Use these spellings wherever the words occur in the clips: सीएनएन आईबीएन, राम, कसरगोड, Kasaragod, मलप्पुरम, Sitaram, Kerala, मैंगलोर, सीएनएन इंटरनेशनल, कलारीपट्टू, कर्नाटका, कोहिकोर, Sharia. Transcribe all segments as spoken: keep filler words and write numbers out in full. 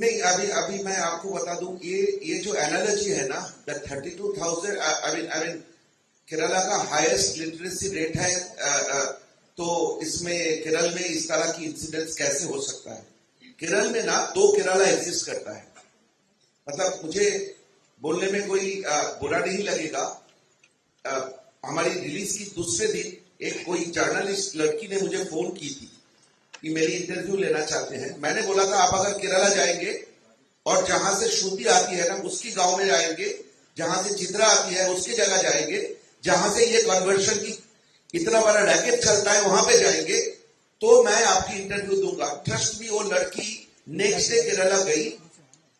नहीं, अभी अभी मैं आपको बता दूं, ये ये जो एनालॉजी है ना, the thirty two thousand I mean I mean Kerala का हाईएस्ट लिटरेसी रेट है, आ, आ, तो इसमें केरल में इस तरह की इंसिडेंट्स कैसे हो सकता है? केरल में ना दो केरला एग्जिस्ट करता है, मतलब मुझे बोलने में कोई आ, बुरा नहीं लगेगा। आ, हमारी रिलीज की दूसरे दिन एक कोई जर्नलिस्ट लड़की ने मुझे फोन की थी कि मेरी इंटरव्यू लेना चाहते हैं। मैंने बोला था आप अगर केरला जाएंगे और जहां से श्रुति आती है ना उसकी गांव में जाएंगे, जहां से चित्रा आती है उसकी जगह जाएंगे, जहां से ये कन्वर्शन की इतना बड़ा रैकेट चलता है वहां पे जाएंगे तो मैं आपकी इंटरव्यू दूंगा। ट्रस्ट भी वो लड़की नेक्स्ट डे केरला गई,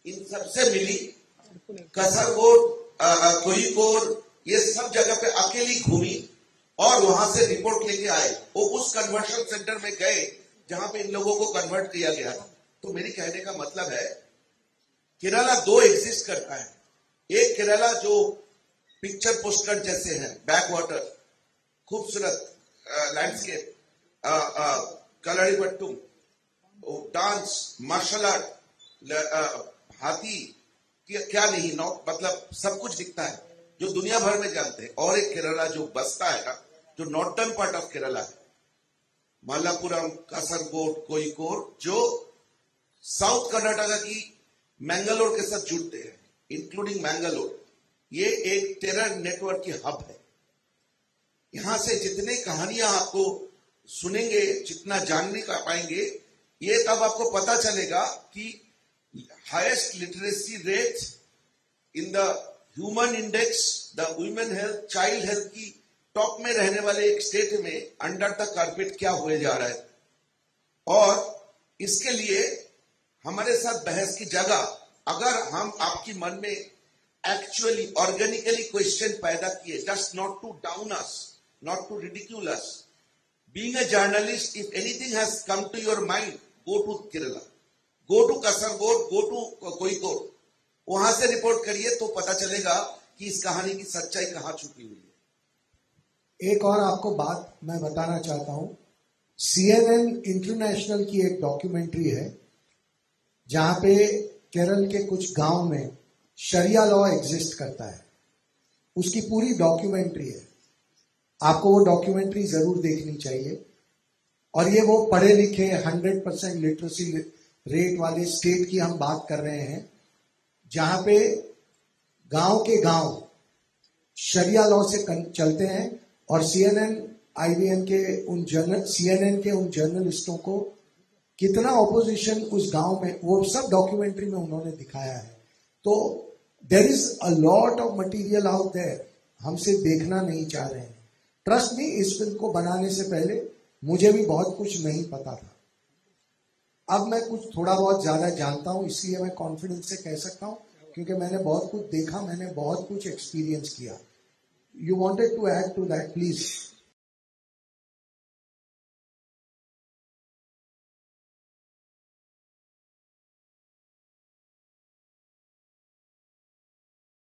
इन सबसे मिली, कसरगोड, कोहिकोर, ये सब जगह पे अकेली घूमी और वहां से रिपोर्ट लेके आए। वो उस कन्वर्शन सेंटर में गए जहां पे इन लोगों को कन्वर्ट किया गया। तो मेरे कहने का मतलब है केरला दो एग्जिस्ट करता है, एक केरला जो पिक्चर पोस्टकार्ड जैसे है, बैक वाटर, खूबसूरत landscape, कलारीपट्टू, dance, martial art, हाथी, क्या नहीं, नौ मतलब सब कुछ दिखता है जो दुनिया भर में जानते हैं। और एक केरला जो बसता है ना, जो नॉर्थर्न पार्ट ऑफ केरला है, मलप्पुरम, कासरगोड, कोहिकोर, जो साउथ कर्नाटका की मैंगलोर के साथ जुड़ते हैं, इंक्लूडिंग मैंगलोर। ये एक टेरर नेटवर्क की हब है। यहां से जितने कहानियां आपको सुनेंगे, जितना जानने का पाएंगे, ये तब आपको पता चलेगा कि highest literacy rate in the human index, the women health, child health की टॉप में रहने वाले एक स्टेट में अंडर द कारपेट क्या हुए जा रहा है। और इसके लिए हमारे साथ बहस की जगह अगर हम आपकी मन में एक्चुअली ऑर्गेनिकली क्वेश्चन पैदा किए, just not to down us, not to ridicule us, being a journalist, if anything has come to your mind, go to Kerala, go to Kasaragod, go to कोहिकोर, वहां से रिपोर्ट करिए तो पता चलेगा कि इस कहानी की सच्चाई कहां छुपी हुई है। एक और आपको बात मैं बताना चाहता हूं, सीएनएन इंटरनेशनल की एक डॉक्यूमेंट्री है जहां पे केरल के कुछ गांव में शरिया लॉ एग्जिस्ट करता है, उसकी पूरी डॉक्यूमेंट्री है। आपको वो डॉक्यूमेंट्री जरूर देखनी चाहिए। और ये वो पढ़े लिखे हंड्रेड परसेंट लिटरेसी रेट वाले स्टेट की हम बात कर रहे हैं जहां पे गांव के गांव शरिया लॉ से चलते हैं। और सीएनएन आईबीएन के उन जर्नल सीएनएन के उन जर्नलिस्टों को कितना ऑपोजिशन उस गांव में, वो सब डॉक्यूमेंट्री में उन्होंने दिखाया है। तो there is a lot of material out there, हम सिर्फ देखना नहीं चाह रहे हैं। ट्रस्ट मी, इस फिल्म को बनाने से पहले मुझे भी बहुत कुछ नहीं पता था, अब मैं कुछ थोड़ा बहुत ज्यादा जानता हूं, इसलिए मैं कॉन्फिडेंस से कह सकता हूं क्योंकि मैंने बहुत कुछ देखा, मैंने बहुत कुछ एक्सपीरियंस किया। You wanted to add to that, please.